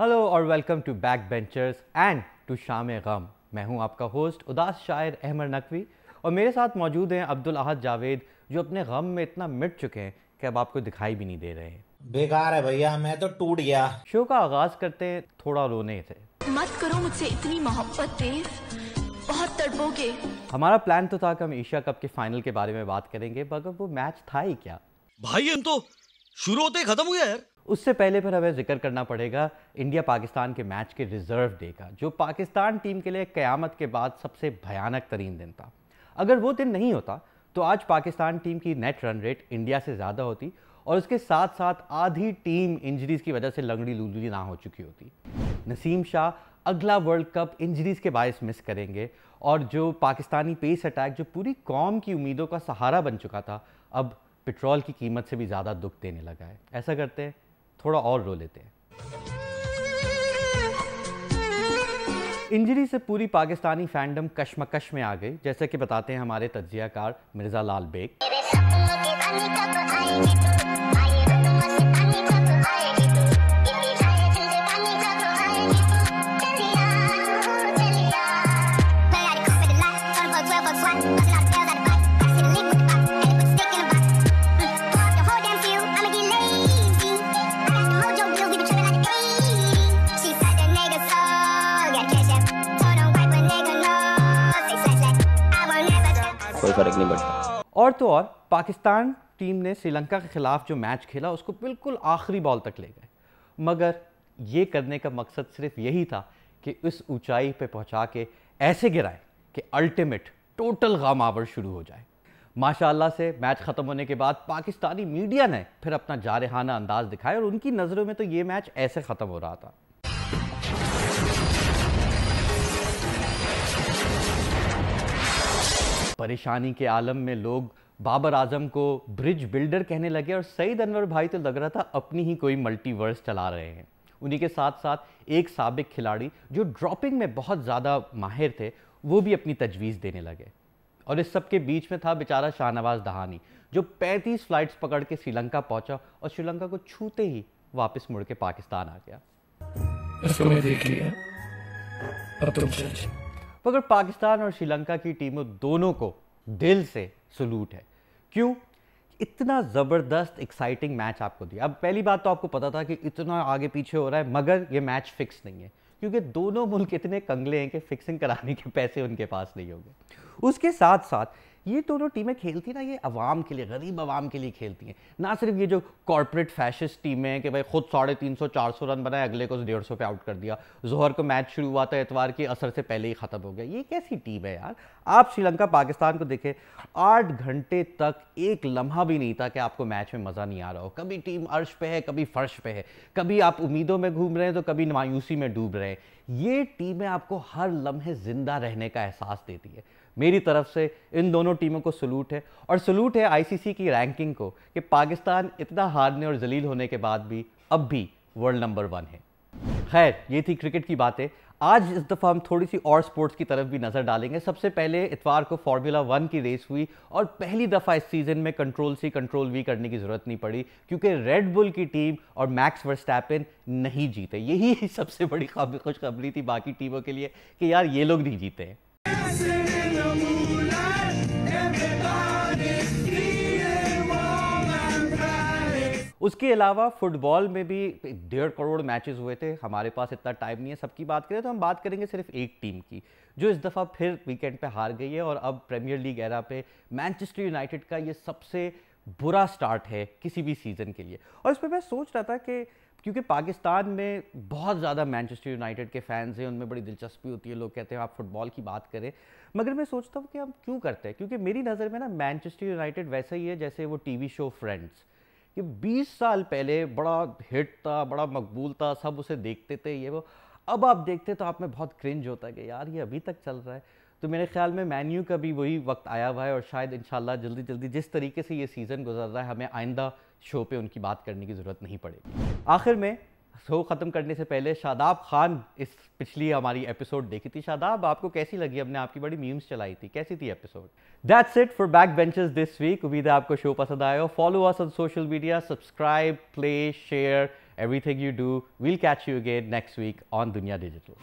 Hello और welcome to back benchers and to शाम गम। मैं हूं आपका होस्ट उदास शायर अहमद नकवी और मेरे साथ मौजूद हैं अब्दुल अहद जावेद, जो अपने गम में इतना मिट चुके हैं कि अब आपको दिखाई भी नहीं दे रहे हैं। बेकार है भैया, मैं तो टूट गया। शो का आगाज करते हैं थोड़ा रोने से। मत करो मुझसे इतनी मोहब्बत, बहुत तड़पोगे। हमारा प्लान तो था कि हम एशिया कप के फाइनल के बारे में बात करेंगे, मगर वो मैच था ही क्या भाई, हम तो शुरू होते खत्म हुआ यार। उससे पहले फिर हमें जिक्र करना पड़ेगा इंडिया पाकिस्तान के मैच के रिजर्व डे का, जो पाकिस्तान टीम के लिए क़यामत के बाद सबसे भयानक तरीन दिन था। अगर वो दिन नहीं होता तो आज पाकिस्तान टीम की नेट रन रेट इंडिया से ज़्यादा होती और उसके साथ साथ आधी टीम इंजरीज़ की वजह से लंगड़ी लूली ना हो चुकी होती। नसीम शाह अगला वर्ल्ड कप इंजरीज़ के बायस मिस करेंगे और जो पाकिस्तानी पेस अटैक जो पूरी कौम की उम्मीदों का सहारा बन चुका था, अब पेट्रोल की कीमत से भी ज़्यादा दुख देने लगा है। ऐसा करते हैं थोड़ा और रो लेते हैं। इंजरी से पूरी पाकिस्तानी फैंडम कश्मकश में आ गई, जैसे कि बताते हैं हमारे तज्जियाकार मिर्जा लाल बेग। फर्क नहीं पड़ता। और तो और पाकिस्तान टीम ने श्रीलंका के खिलाफ जो मैच खेला उसको बिल्कुल आखिरी बॉल तक ले गए, मगर ये करने का मकसद सिर्फ यही था कि उस ऊंचाई पे पहुंचा के ऐसे गिराएं कि अल्टीमेट टोटल गम आवर शुरू हो जाए। माशाल्लाह से मैच ख़त्म होने के बाद पाकिस्तानी मीडिया ने फिर अपना जारहाना अंदाज दिखाया और उनकी नज़रों में तो ये मैच ऐसे ख़त्म हो रहा था। परेशानी के आलम में लोग बाबर आजम को ब्रिज बिल्डर कहने लगे और सईद अनवर भाई तो लग रहा था अपनी ही कोई मल्टीवर्स चला रहे हैं। उन्हीं के साथ साथ एक साबिक खिलाड़ी जो ड्रॉपिंग में बहुत ज़्यादा माहिर थे, वो भी अपनी तजवीज़ देने लगे। और इस सब के बीच में था बेचारा शाहनवाज दहानी, जो 35 फ्लाइट्स पकड़ के श्रीलंका पहुंचा और श्रीलंका को छूते ही वापस मुड़ के पाकिस्तान आ गया। मगर पाकिस्तान और श्रीलंका की टीमों दोनों को दिल से सलूट है, क्यों इतना ज़बरदस्त एक्साइटिंग मैच आपको दिया। अब पहली बात तो आपको पता था कि इतना आगे पीछे हो रहा है, मगर ये मैच फिक्स नहीं है क्योंकि दोनों मुल्क इतने कंगले हैं कि फिक्सिंग कराने के पैसे उनके पास नहीं होंगे। उसके साथ साथ ये दोनों टीमें खेलती ना, ये आवाम के लिए, गरीब आवाम के लिए खेलती हैं, ना सिर्फ ये जो कॉर्पोरेट फैशिस्ट टीमें हैं कि भाई खुद 350-400 रन बनाए, अगले को 150 पे आउट कर दिया, जोहर को मैच शुरू हुआ था, एतवार की असर से पहले ही ख़त्म हो गया। ये कैसी टीम है यार। आप श्रीलंका पाकिस्तान को देखें, 8 घंटे तक एक लम्हा भी नहीं था कि आपको मैच में मज़ा नहीं आ रहा हो। कभी टीम अर्श पे है, कभी फर्श पे है, कभी आप उम्मीदों में घूम रहे हैं तो कभी मायूसी में डूब रहे हैं। ये टीमें आपको हर लम्हे ज़िंदा रहने का एहसास देती है। मेरी तरफ से इन दोनों टीमों को सलूट है और सलूट है आईसीसी की रैंकिंग को कि पाकिस्तान इतना हारने और जलील होने के बाद भी अब भी वर्ल्ड नंबर 1 है। खैर, ये थी क्रिकेट की बातें। आज इस दफ़ा हम थोड़ी सी और स्पोर्ट्स की तरफ भी नज़र डालेंगे। सबसे पहले इतवार को फॉर्मूला 1 की रेस हुई और पहली दफ़ा इस सीज़न में कंट्रोल वी करने की ज़रूरत नहीं पड़ी क्योंकि रेड बुल की टीम और मैक्स वर्स्टैपन नहीं जीते। यही सबसे बड़ी खुशखबरी थी बाकी टीमों के लिए कि यार ये लोग नहीं जीते हैं। उसके अलावा फुटबॉल में भी 1.5 करोड़ मैचेस हुए थे। हमारे पास इतना टाइम नहीं है सबकी बात करें तो हम बात करेंगे सिर्फ एक टीम की, जो इस दफ़ा फिर वीकेंड पे हार गई है और अब प्रीमियर लीग एरा पे मैनचेस्टर यूनाइटेड का ये सबसे बुरा स्टार्ट है किसी भी सीज़न के लिए। और इस पर मैं सोच रहा था कि क्योंकि पाकिस्तान में बहुत ज़्यादा मैनचेस्टर यूनाइटेड के फैंस हैं, उनमें बड़ी दिलचस्पी होती है, लोग कहते हैं आप फुटबॉल की बात करें, मगर मैं सोचता हूँ कि हम क्यों करते हैं, क्योंकि मेरी नज़र में ना मैनचेस्टर यूनाइटेड वैसा ही है जैसे वो टीवी शो फ्रेंड्स, कि 20 साल पहले बड़ा हिट था, बड़ा मकबूल था, सब उसे देखते थे, ये वो। अब आप देखते तो आप में बहुत क्रिंज होता है कि यार ये अभी तक चल रहा है। तो मेरे ख्याल में मैन यू का भी वही वक्त आया हुआ है और शायद इंशाल्लाह जल्दी जल्दी जिस तरीके से ये सीज़न गुजर रहा है, हमें आइंदा शो पे उनकी बात करने की ज़रूरत नहीं पड़ेगी। आखिर में शो ख़त्म करने से पहले शादाब खान, इस पिछली हमारी एपिसोड देखी थी, शादाब आपको कैसी लगी? हमने आपकी बड़ी मीम्स चलाई थी, कैसी थी episode? That's it for back benchers this week. उम्मीद है आपको शो पसंद आया हो। Follow us on social media, subscribe, play, share, everything you do. We'll catch you again next week on Dunia Digital.